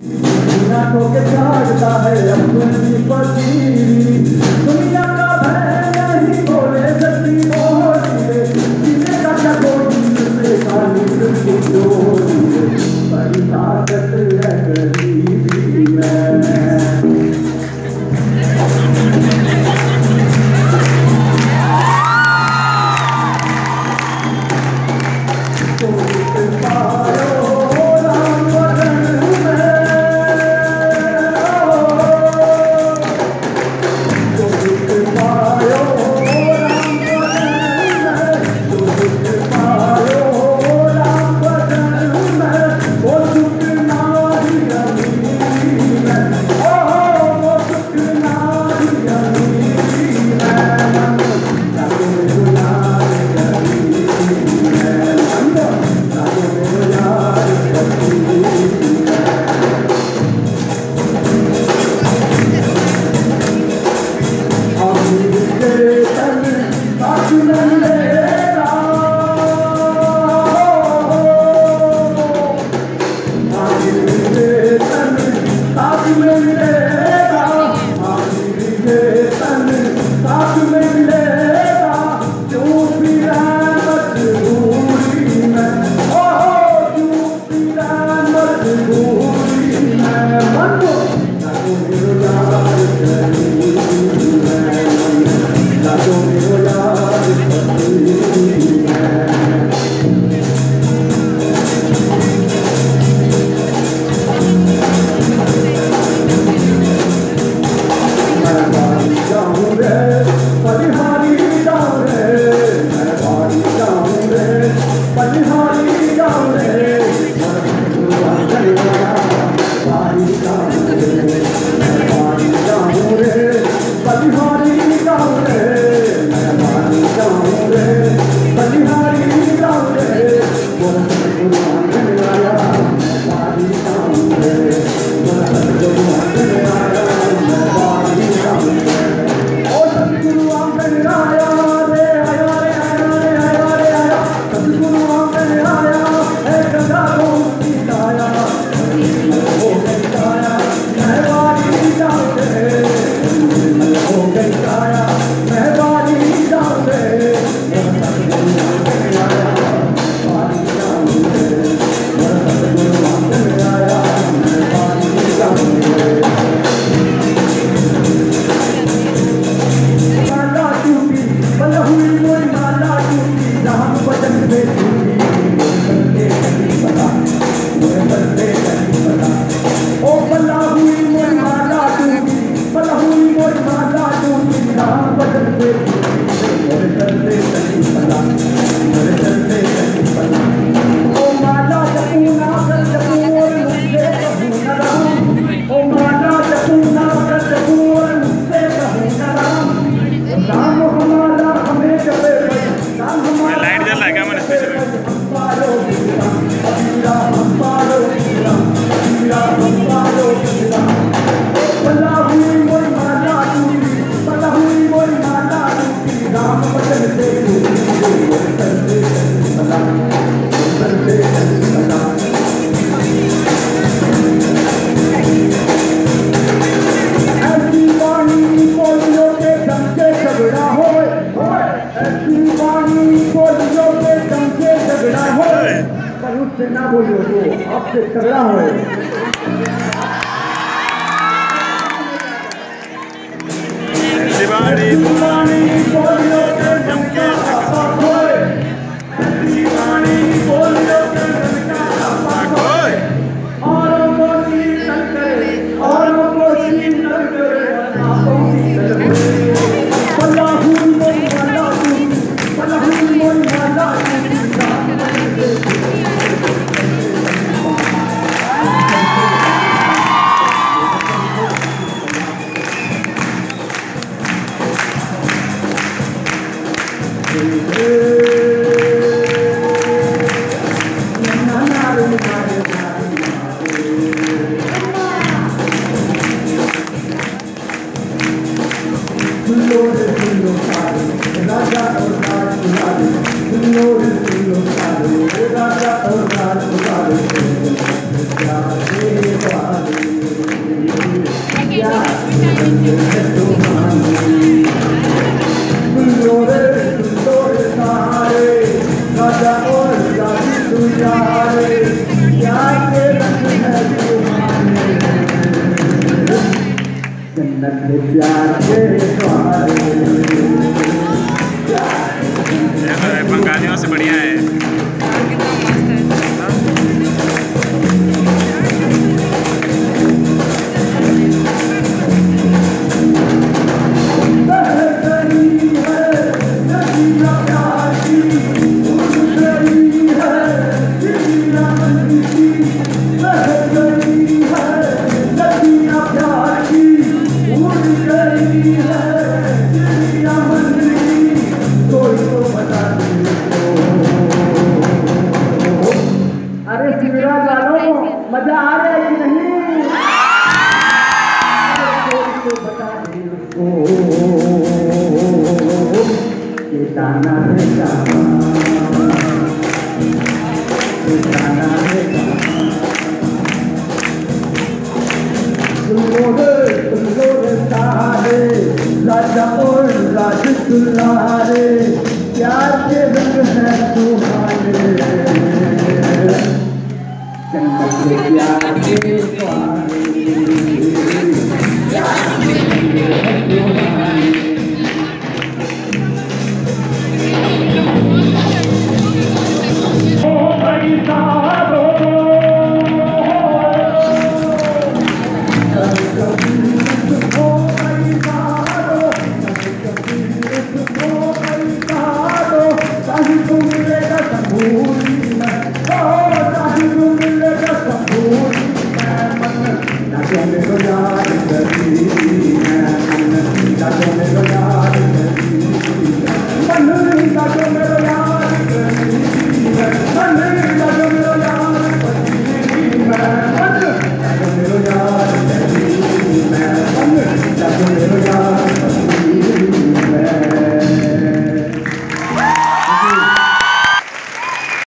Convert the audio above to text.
के चाहता है अपनी पसीरी दुनिया का भय नहीं बोले सती बोली किसे का कोई से खाली की डोरी बड़ी ताकत है करीबी मैं तो पारो ना बोलो तो आपसे तगड़ा हो पंगालियों से बढ़िया है। मजा आ रहा है कि नहीं? तो बता दे उसको कि ताना है प्यार के रंग है तुम्हारे